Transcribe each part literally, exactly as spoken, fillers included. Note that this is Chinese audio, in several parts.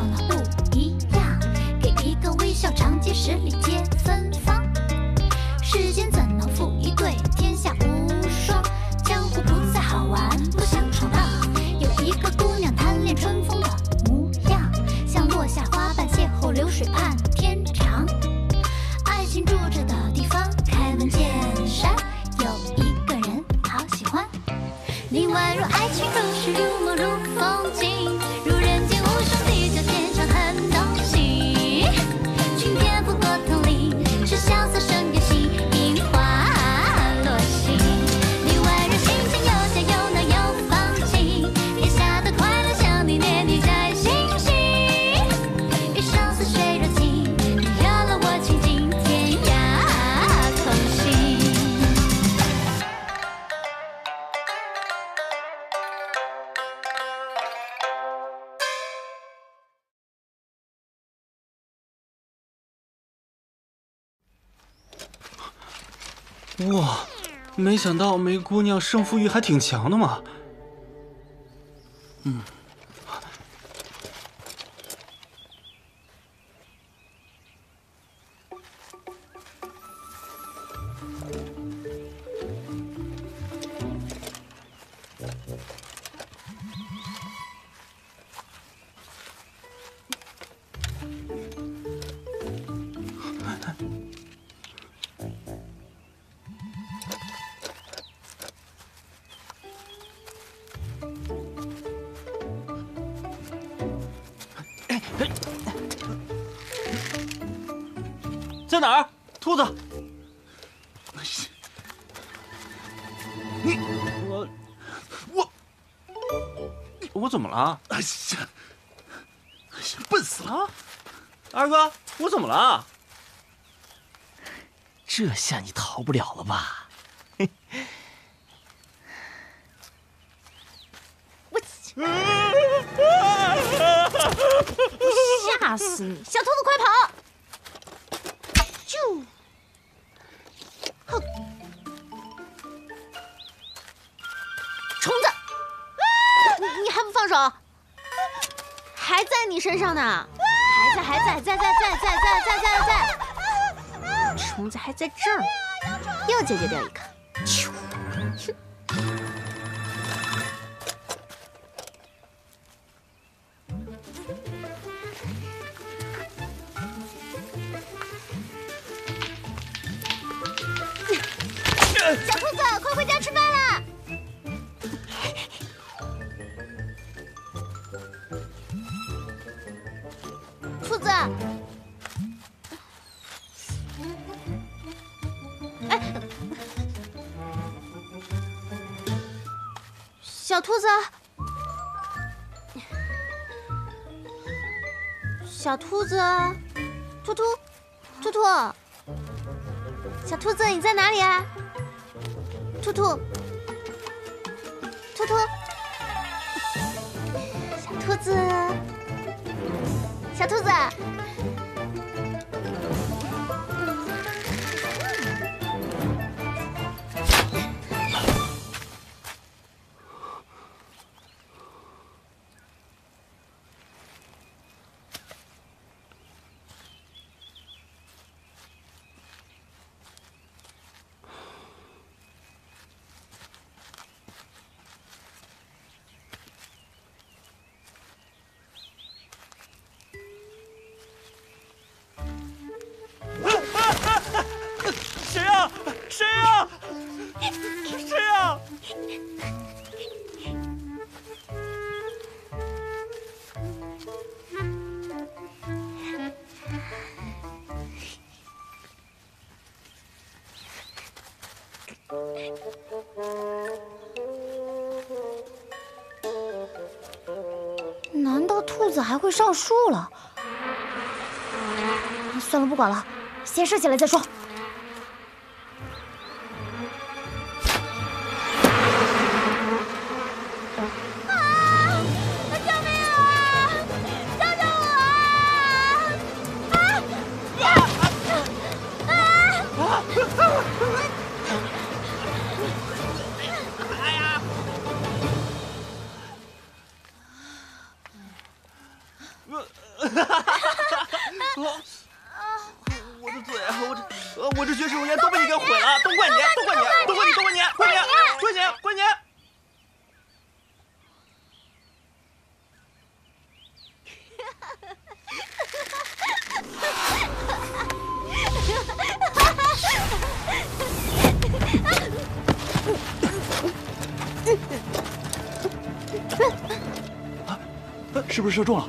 长得不一样，给一个微笑长街十里皆芬芳。世间怎能负一对，天下无双。江湖不再好玩，不想闯荡。有一个姑娘贪恋春风的模样，像落下花瓣邂逅流水盼天长。爱情住着的地方，开门见山。有一个人好喜欢。另外，若爱情如诗，如梦，如风景。 哇，没想到梅姑娘胜负欲还挺强的嘛。嗯，在哪儿？兔子，你我我我怎么了？哎呀，笨死了！啊、二哥，我怎么了？这下你逃不了了吧？我吓死你！小兔子，快跑！ 就，哼，虫子，啊、你你还不放手，还在你身上呢，还在还在在在在在在在在在，虫子还在这儿，又解决掉一个，咻，回家吃饭啦！兔子，哎，小兔子，小兔子，兔兔，兔兔，小兔子，你在哪里啊？ 兔兔，兔兔，小兔子，小兔子，难道兔子还会上树了？算了，不管了，先射起来再说。我我这嘴啊，我这我这绝世容颜都被你给毁了，都怪你，都怪你，都怪你，都怪你，怪你，怪你，怪你！是不是射中了？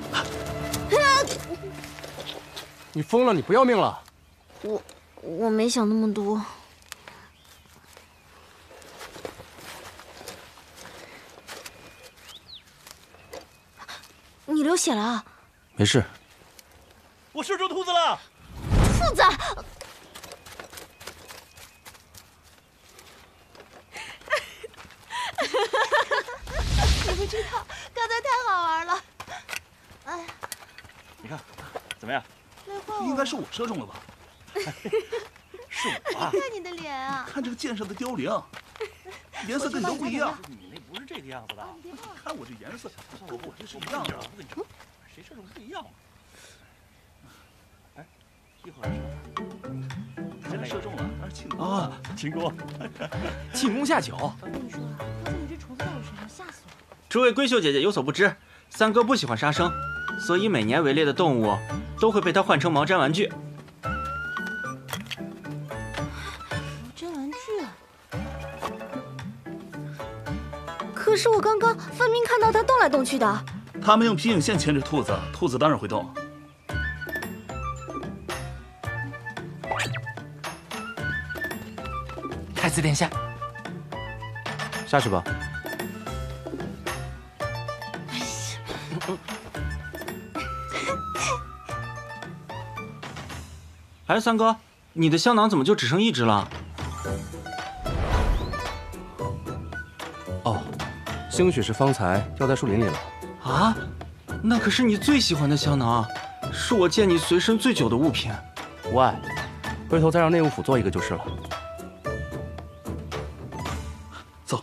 你疯了！你不要命了！我我没想那么多。你流血了啊？没事。我射中兔子了！兔子！你不知道，刚才太好玩了。 哎呀，你看怎么样？应该是我射中了吧？是我啊！看你的脸啊！看这个剑上的凋零，颜色跟你都不一样。你那不是这个样子的。你看我这颜色跟我这是一样的。我跟你说，谁射中不一样？哎，一会儿是真的射中了，那是庆功啊！庆功，庆功下酒。我跟你说啊，刚才有只虫子在我身上，吓死我了。诸位闺秀姐姐有所不知，三哥不喜欢杀生。 所以每年围猎的动物都会被他换成毛毡玩具。毛毡玩具？可是我刚刚分明看到它动来动去的。他们用皮影线牵着兔子，兔子当然会动。太子殿下，下去吧。 哎，三哥，你的香囊怎么就只剩一只了？哦，兴许是方才掉在树林里了。啊，那可是你最喜欢的香囊，是我见你随身最久的物品。喂，回头再让内务府做一个就是了。走，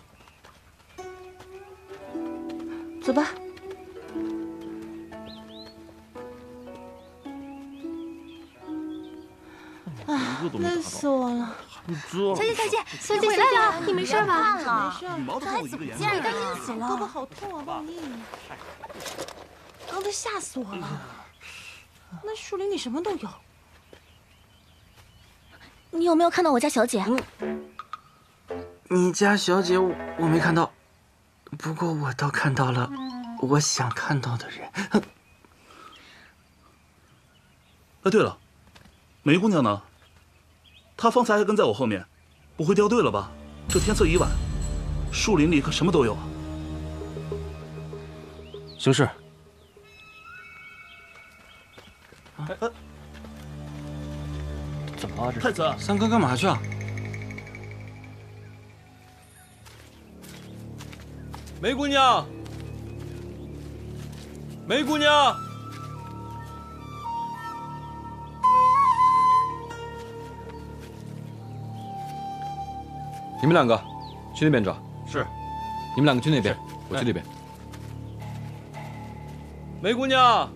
走吧。 累死我了！小姐，小姐，小姐回来了，你没事吧？没事，刚才怎么见着了？胳膊好痛啊，忘力！刚才吓死我了。那树林里什么都有。你有没有看到我家小姐？你家小姐我我没看到，不过我倒看到了我想看到的人。哎，对了，梅姑娘呢？ 他方才还跟在我后面，不会掉队了吧？这天色已晚，树林里可什么都有啊。行事。哎哎，怎么了？这太子，三哥干嘛去啊？梅姑娘，梅姑娘。 你们两个去那边找。是。你们两个去那边，我去这边。梅姑娘，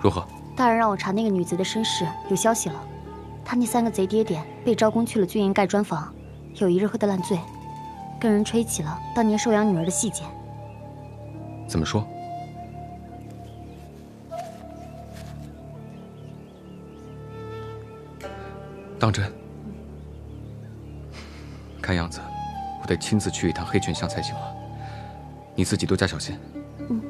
如何？大人让我查那个女贼的身世，有消息了。她那三个贼爹爹被招供去了军营盖砖房，有一日喝得烂醉，跟人吹起了当年收养女儿的细节。 怎么说？当真？看样子，我得亲自去一趟黑泉乡才行了。你自己多加小心。嗯。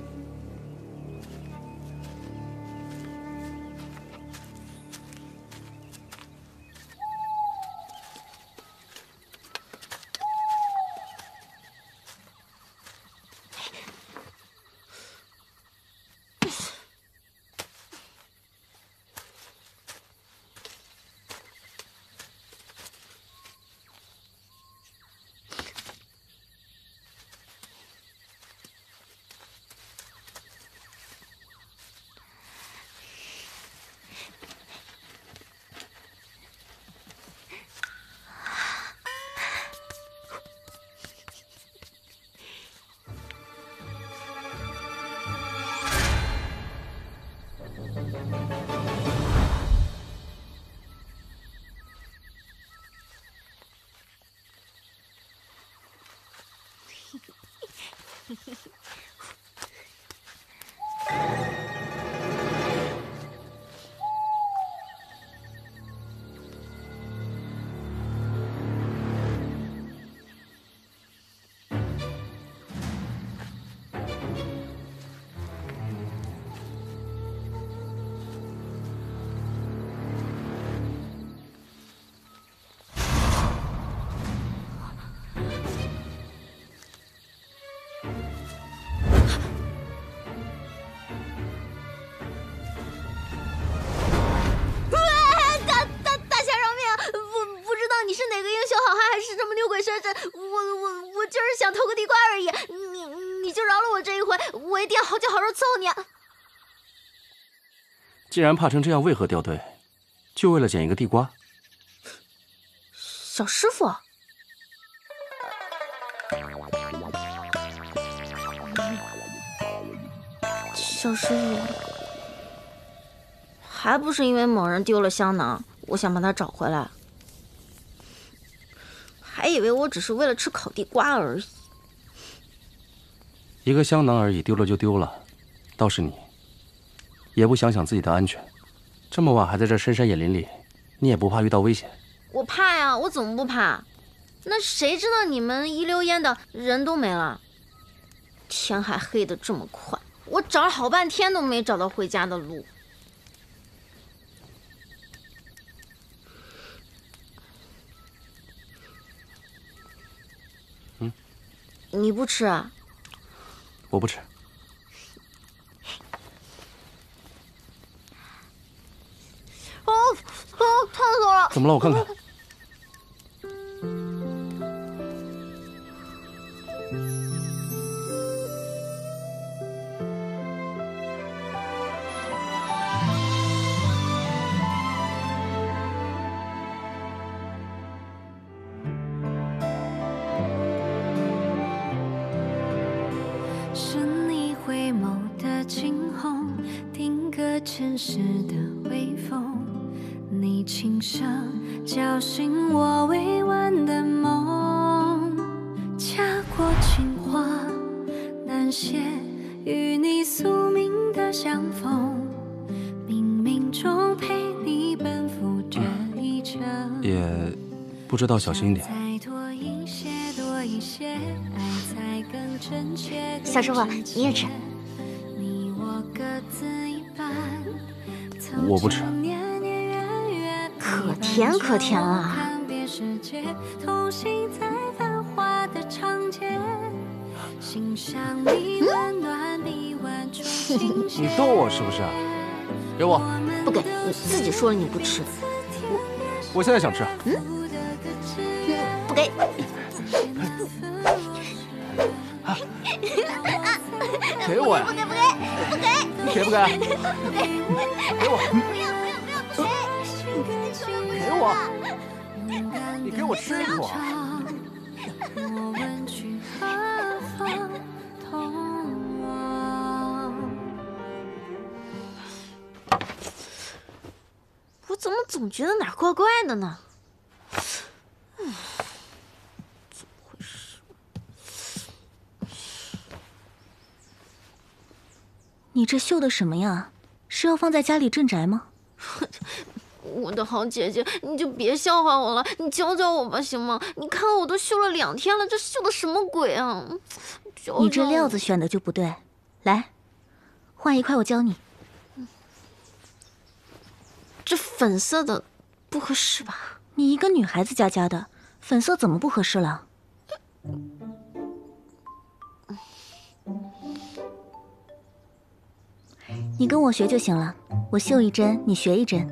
既然怕成这样，为何掉队？就为了捡一个地瓜？小师傅，小师傅，还不是因为某人丢了香囊，我想把它找回来，还以为我只是为了吃烤地瓜而已。一个香囊而已，丢了就丢了，倒是你。 也不想想自己的安全，这么晚还在这深山野林里，你也不怕遇到危险？我怕呀，我怎么不怕？那谁知道你们一溜烟的人都没了，天还黑得这么快，我找了好半天都没找到回家的路。嗯，你不吃啊？我不吃。 哦哦，烫死我了！怎么了？我看看。是你回眸的惊鸿，定格前世的微风。 你轻声叫醒我未完的梦，家国情话难写与你宿命的相逢，冥冥中陪你奔赴这一程。也不知道小心一点。小师傅，你也吃。我不吃。 可甜可甜了！你逗我是不是？给我！不给，你自己说了你不吃。我我现在想吃。嗯，不给。给我呀！不给不给不给！给不给？不给！给我！ 给我，你给我吃一口。我怎么总觉得哪怪怪的呢？嗯，怎么回事？你这绣的什么呀？是要放在家里镇宅吗？我的好姐姐，你就别笑话我了，你教教我吧，行吗？你看我都绣了两天了，这绣的什么鬼啊！教教你这料子选的就不对，来，换一块我教你。这粉色的不合适吧？你一个女孩子家家的，粉色怎么不合适了？你跟我学就行了，我绣一针，你学一针。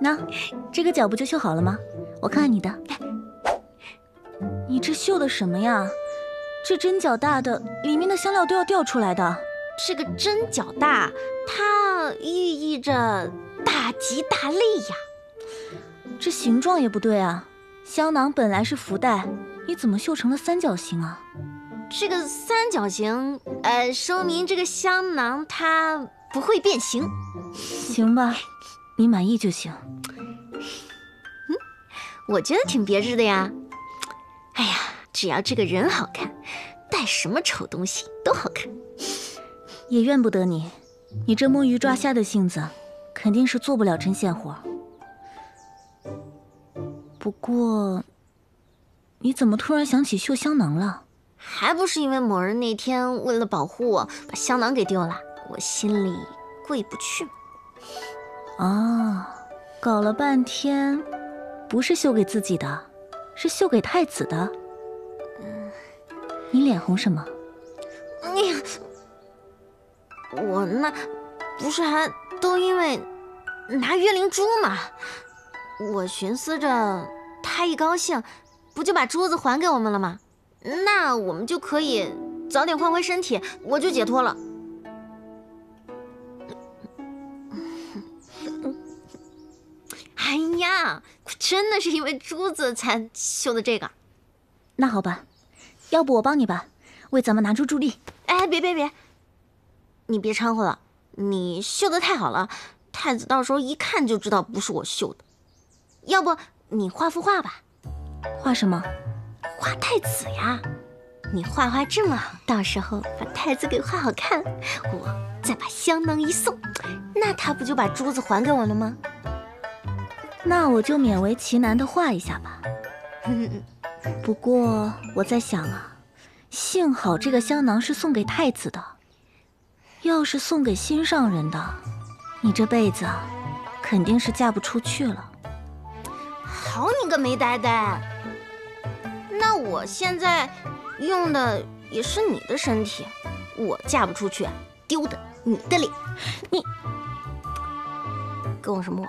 那这个角不就绣好了吗？我看看你的，你这绣的什么呀？这针脚大的，里面的香料都要掉出来的。这个针脚大，它寓意着大吉大利呀。这形状也不对啊，香囊本来是福袋，你怎么绣成了三角形啊？这个三角形，呃，说明这个香囊它不会变形。行吧，你满意就行。嗯，我觉得挺别致的呀。哎呀。 只要这个人好看，带什么丑东西都好看。也怨不得你，你这摸鱼抓虾的性子，肯定是做不了针线活。不过，你怎么突然想起绣香囊了？还不是因为某人那天为了保护我，把香囊给丢了，我心里过意不去。哦，搞了半天，不是绣给自己的，是绣给太子的。 你脸红什么？你我那不是还都因为拿月灵珠吗？我寻思着他一高兴，不就把珠子还给我们了吗？那我们就可以早点换回身体，我就解脱了。哎呀，真的是因为珠子才绣的这个。那好吧。 要不我帮你吧，为咱们拿出助力。哎，别别别，你别掺和了，你绣的太好了，太子到时候一看就知道不是我绣的。要不你画幅画吧？画什么？画太子呀！你画画这么好，到时候把太子给画好看，我再把香囊一送，那他不就把珠子还给我了吗？那我就勉为其难的画一下吧。嗯。 不过我在想啊，幸好这个香囊是送给太子的，要是送给心上人的，你这辈子啊，肯定是嫁不出去了。好你个梅呆呆！那我现在用的也是你的身体，我嫁不出去，丢的你的脸。你跟我什么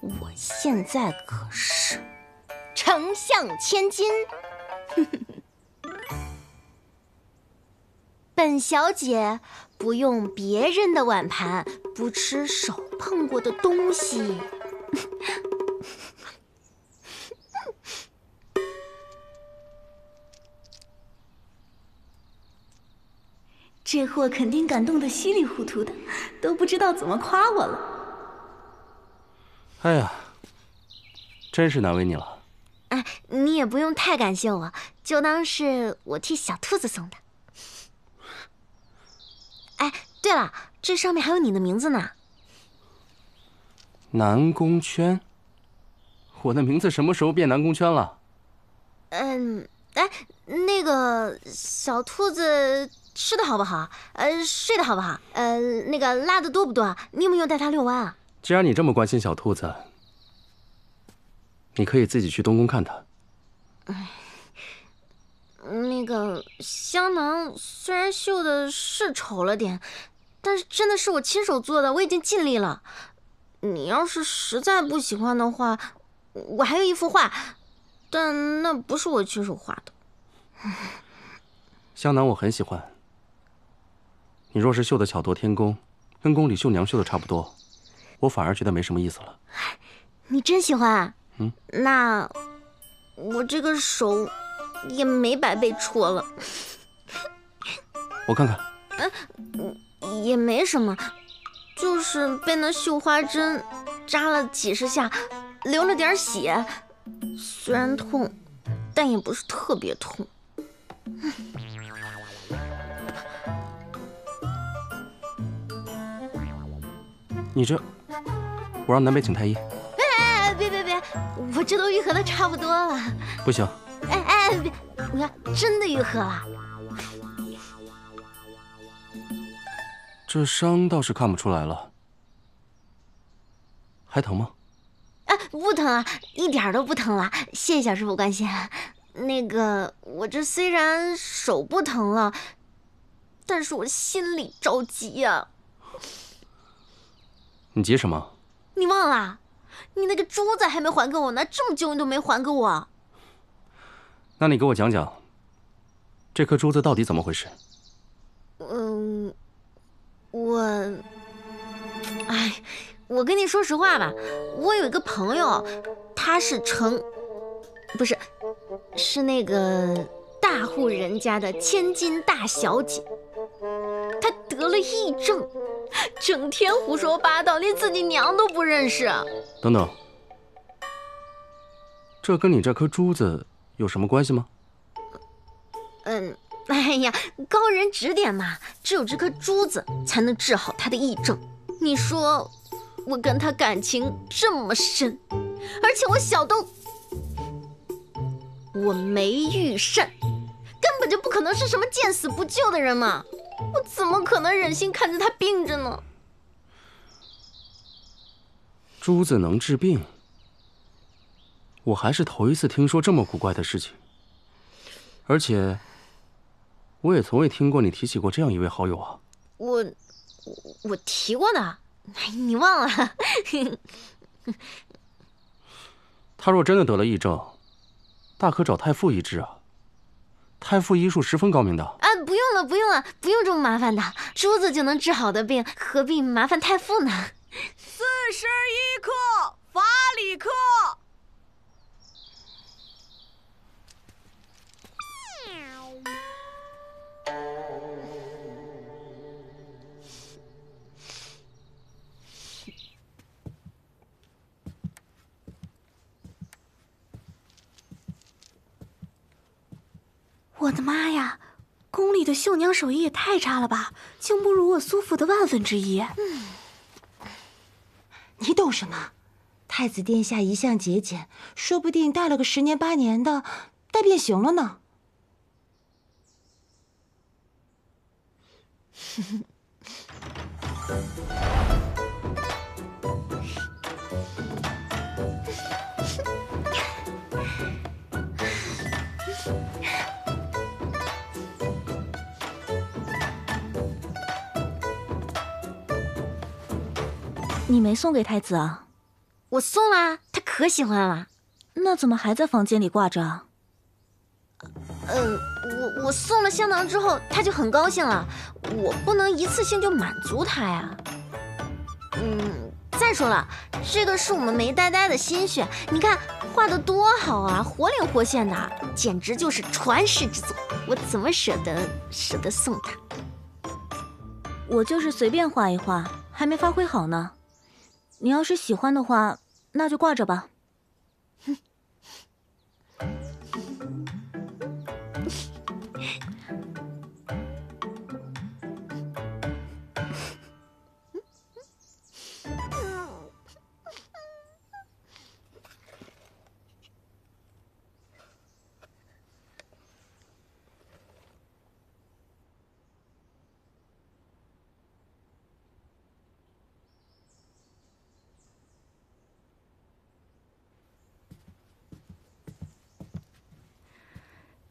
我？我现在可是。 丞相千金，本小姐不用别人的碗盘，不吃手碰过的东西。这货肯定感动得稀里糊涂的，都不知道怎么夸我了。哎呀，真是难为你了。 哎，你也不用太感谢我，就当是我替小兔子送的。哎，对了，这上面还有你的名字呢。南宫圈，我的名字什么时候变南宫圈了？嗯，哎，那个小兔子吃的好不好？呃，睡得好不好？呃，那个拉的多不多？你有没有带它遛弯啊？既然你这么关心小兔子。 你可以自己去东宫看他。那个香囊虽然绣的是丑了点，但是真的是我亲手做的，我已经尽力了。你要是实在不喜欢的话，我还有一幅画，但那不是我亲手画的。香囊我很喜欢。你若是绣的巧夺天工，跟宫里绣娘绣的差不多，我反而觉得没什么意思了。你真喜欢啊？ 嗯，那我这个手也没白被戳了。我看看，嗯，也没什么，就是被那绣花针扎了几十下，流了点血。虽然痛，但也不是特别痛。嗯、你这，我让南北请太医。 我这都愈合的差不多了，不行！哎哎，别！你看，真的愈合了。这伤倒是看不出来了，还疼吗？啊，不疼啊，一点都不疼了。谢谢小师傅关心。那个，我这虽然手不疼了，但是我心里着急呀。你急什么？你忘了？ 你那个珠子还没还给我呢，这么久你都没还给我。那你给我讲讲，这颗珠子到底怎么回事？嗯，我，哎，我跟你说实话吧，我有一个朋友，他是成，不是，是那个大户人家的千金大小姐，她得了癔症，整天胡说八道，连自己娘都不认识。等等，这跟你这颗珠子有什么关系吗？ 嗯，哎呀，高人指点嘛，只有这颗珠子才能治好他的癔症。你说，我跟他感情这么深，而且我小都，我没遇善，根本就不可能是什么见死不救的人嘛，我怎么可能忍心看着他病着呢？珠子能治病，我还是头一次听说这么古怪的事情，而且。 我也从未听过你提起过这样一位好友啊！我，我提过的，你忘了？他若真的得了癔症，大可找太傅医治啊。太傅医术十分高明的。啊，不用了，不用了，不用这么麻烦的，珠子就能治好的病，何必麻烦太傅呢？四十一课，法理课。 我的妈呀！宫里的绣娘手艺也太差了吧，竟不如我苏府的万分之一。嗯，你懂什么？太子殿下一向节俭，说不定戴了个十年八年的，戴变形了呢。你没送给太子啊？我送啦，他可喜欢了。那怎么还在房间里挂着啊？嗯，我我送了香囊之后，他就很高兴了。我不能一次性就满足他呀。嗯，再说了，这个是我们梅呆呆的心血，你看画的多好啊，活灵活现的，简直就是传世之作。我怎么舍得舍得送他？我就是随便画一画，还没发挥好呢。 你要是喜欢的话，那就挂着吧。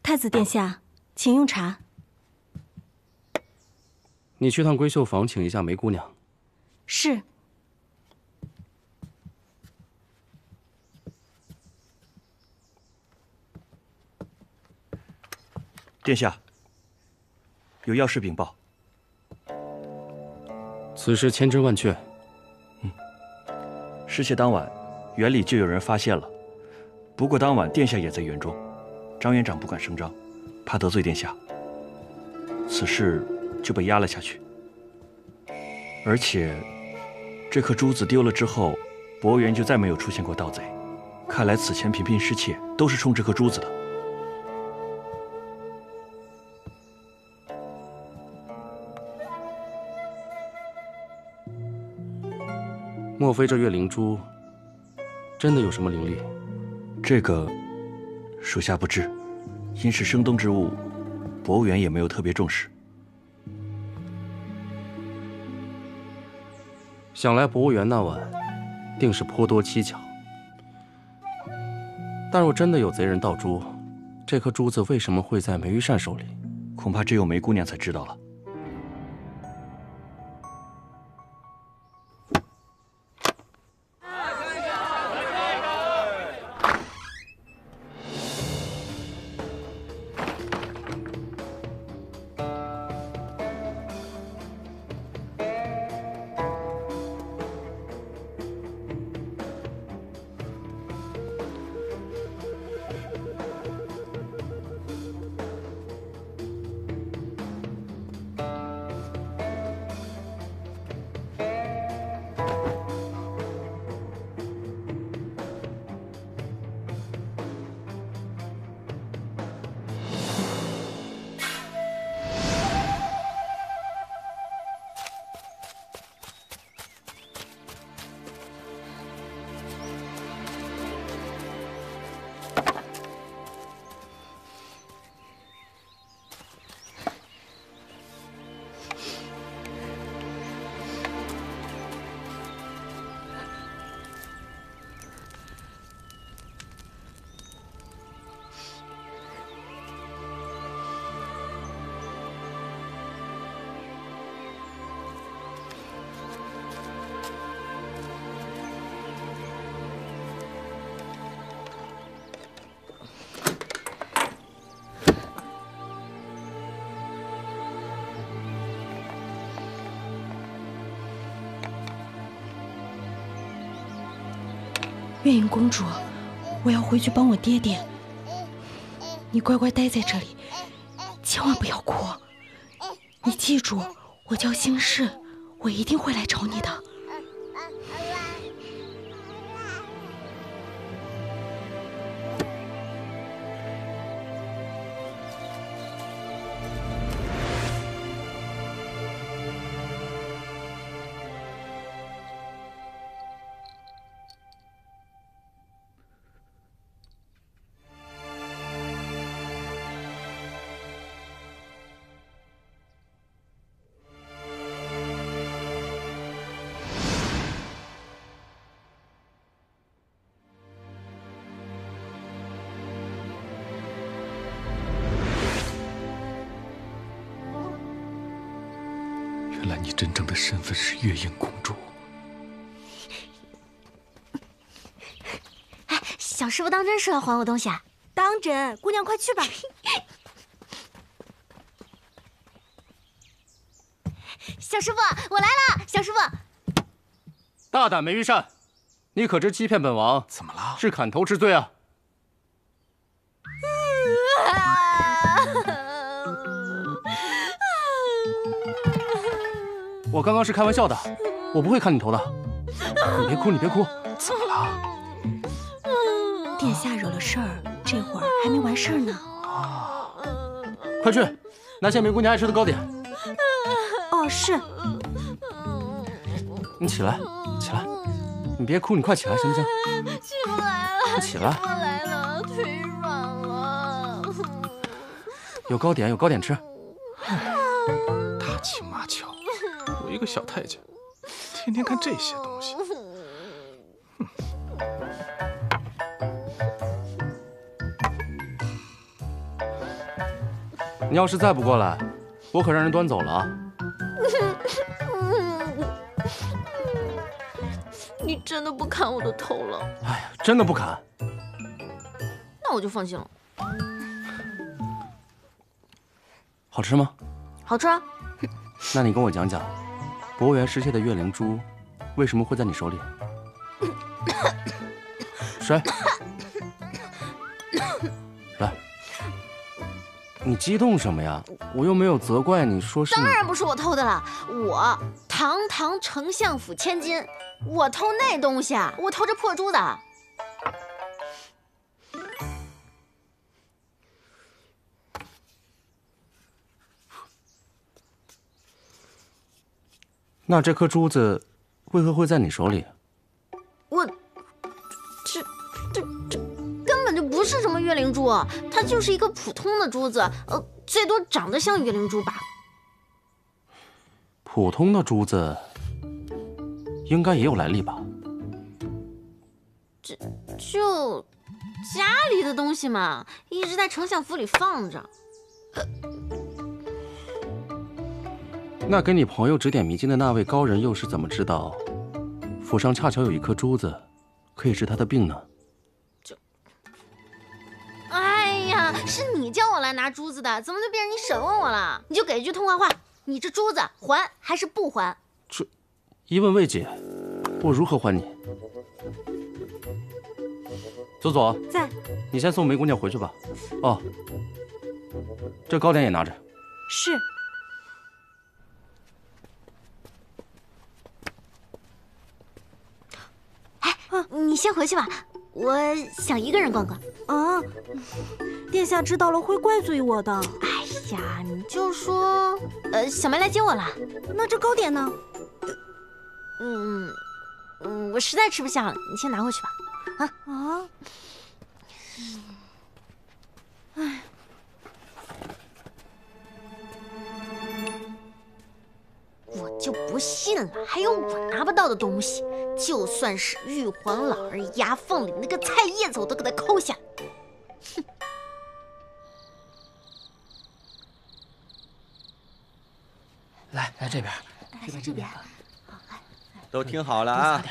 太子殿下，请用茶。你去趟闺秀房，请一下梅姑娘。是。殿下，有要事禀报。此事千真万确。嗯。失窃当晚，园里就有人发现了，不过当晚殿下也在园中。 张园长不敢声张，怕得罪殿下，此事就被压了下去。而且，这颗珠子丢了之后，博园就再没有出现过盗贼。看来此前频频失窃都是冲这颗珠子的。莫非这月灵珠真的有什么灵力？这个。 属下不知，因是生冬之物，博物园也没有特别重视。想来博物园那晚，定是颇多蹊跷。但若真的有贼人盗珠，这颗珠子为什么会在梅玉善手里？恐怕只有梅姑娘才知道了。月影公主，我要回去帮我爹爹。你乖乖待在这里，千万不要哭。你记住，我叫星矢，我一定会来找你的。 原来你真正的身份是月影公主。哎，小师傅当真说要还我东西啊？当真，姑娘快去吧。小师傅，我来了。小师傅，大胆梅玉善，你可知欺骗本王怎么了？是砍头之罪啊！ 我刚刚是开玩笑的，我不会砍你头的。你别哭，你别哭，怎么了？殿下惹了事儿，这会儿还没完事儿呢。啊！快去拿些梅姑娘爱吃的糕点。哦，是。你起来，起来，你别哭，你快起来，行不行？起不来了。起来。起不来了，腿软了。有糕点，有糕点吃。大清妈巧。 我一个小太监，天天看这些东西。你要是再不过来，我可让人端走了啊！你真的不砍我的头了？哎呀，真的不砍。那我就放心了。好吃吗？好吃啊。那你跟我讲讲。 博物园失窃的月灵珠，为什么会在你手里？水，来，你激动什么呀？我又没有责怪你，说是……当然不是我偷的了，我堂堂丞相府千金，我偷那东西啊？我偷这破珠的。那这颗珠子为何会在你手里？我这这这根本就不是什么月灵珠，它就是一个普通的珠子，呃，最多长得像月灵珠吧。普通的珠子应该也有来历吧？这就家里的东西嘛，一直在丞相府里放着。呃 那给你朋友指点迷津的那位高人又是怎么知道，府上恰巧有一颗珠子，可以治他的病呢？这……哎呀，是你叫我来拿珠子的，怎么就变成你审问我了？你就给一句痛快话，你这珠子还还是不还？这一问未解，我如何还你？左左，在，你先送梅姑娘回去吧。哦，这糕点也拿着。是。 你先回去吧，我想一个人逛逛。啊，殿下知道了会怪罪我的。哎呀，你就说，呃，小梅来接我了。那这糕点呢？嗯嗯，我实在吃不下了，你先拿回去吧。啊啊！哎。 我就不信了，还有我拿不到的东西，就算是玉皇老儿牙缝里那个菜叶子，我都给它抠下。哼！来来这边，来这边，好来。都听好了啊！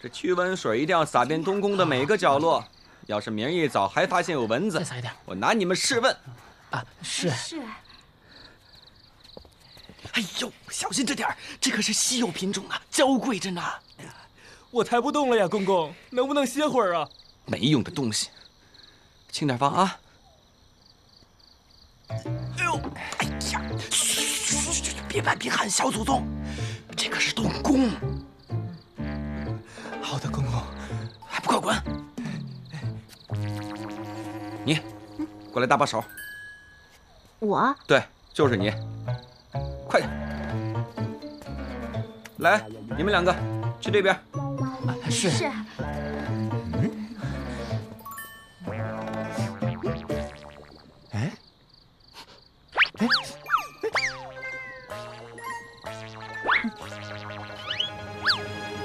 这驱蚊水一定要撒遍东宫的每个角落。要是明儿一早还发现有蚊子，再撒一点，我拿你们试问。啊，是是。 哎呦，小心着点儿，这可是稀有品种啊，娇贵着呢。我抬不动了呀，公公，能不能歇会儿啊？没用的东西，轻点放啊！哎呦，哎呀，嘘嘘嘘嘘，别喊别喊，小祖宗，这可是动工。好的，公公，还不快滚！你，过来搭把手。我？对，就是你，快点！来，你们两个去这边。是。是。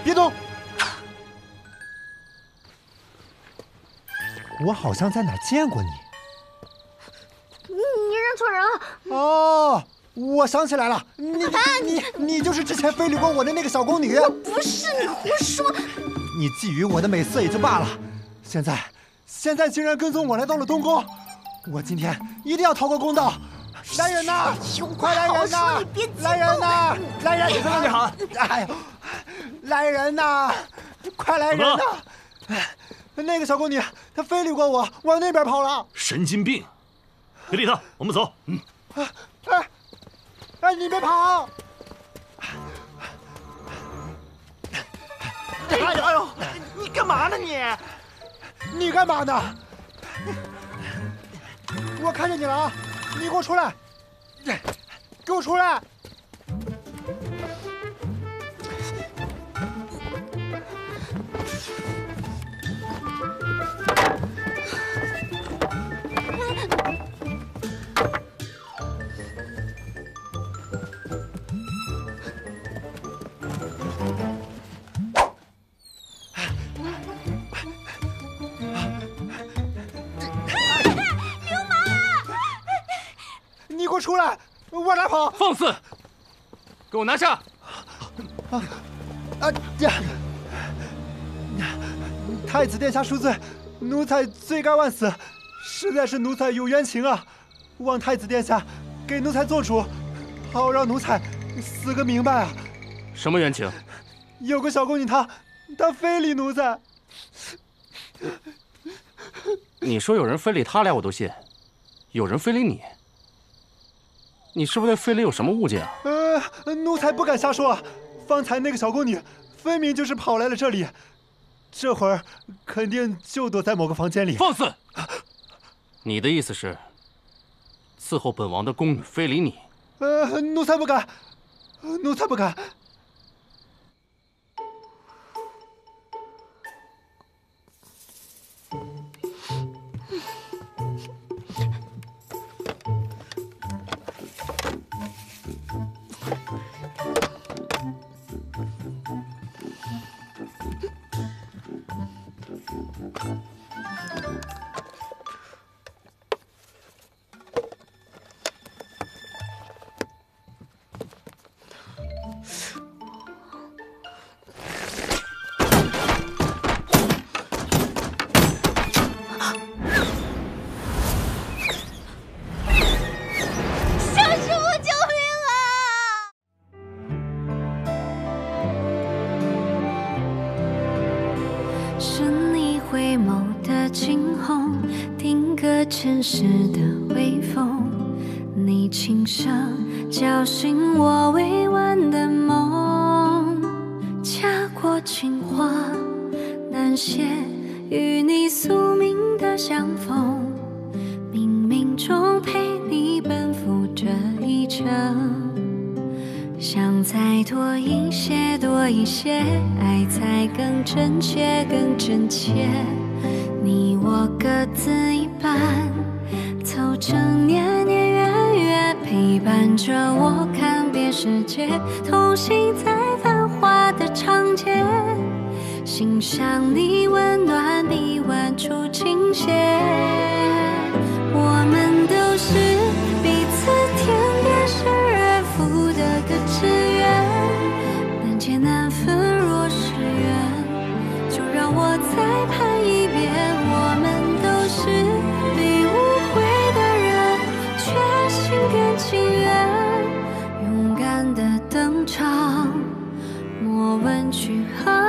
别动！我好像在哪见过你。你你认错人了。哦，我想起来了，你你你就是之前非礼过我的那个小宫女。我不是，你胡说！你觊觎我的美色也就罢了，现在现在竟然跟踪我来到了东宫，我今天一定要讨个公道。 来人呐！快来人呐！来人呐！来人！你在那里喊！哎呦！来人呐！快来人呐！那个小宫女，她非礼过我，往那边跑了。神经病！别理她，我们走。嗯。哎哎，你别跑！哎呦哎呦！你干嘛呢你？你干嘛呢？我看见你了啊！ 你给我出来！给我出来！出来！往哪跑？放肆！给我拿下！啊啊呀！太子殿下恕罪，奴才罪该万死，实在是奴才有冤情啊！望太子殿下给奴才做主，好让奴才死个明白啊！什么冤情？有个小宫女，她她非礼奴才。你说有人非礼他俩，我都信；有人非礼你。 你是不是对非礼有什么误解啊？呃，奴才不敢瞎说啊。方才那个小宫女，分明就是跑来了这里，这会儿肯定就躲在某个房间里。放肆！你的意思是，伺候本王的宫女非礼你？呃，奴才不敢，奴才不敢。前世的微风，你轻声叫醒我未完的梦。家国情话难写，与你宿命的相逢。冥冥中陪你奔赴这一程，想再多一些，多一些，爱才更真切，更真切。 你我各自一半，凑成年年月月，陪伴着我看遍世界，同行在繁华的长街，欣赏你温暖臂弯处倾斜。我们都是彼此天边失而复得的志愿，难解难分若是缘，就让我再盼。 等场，莫问去何。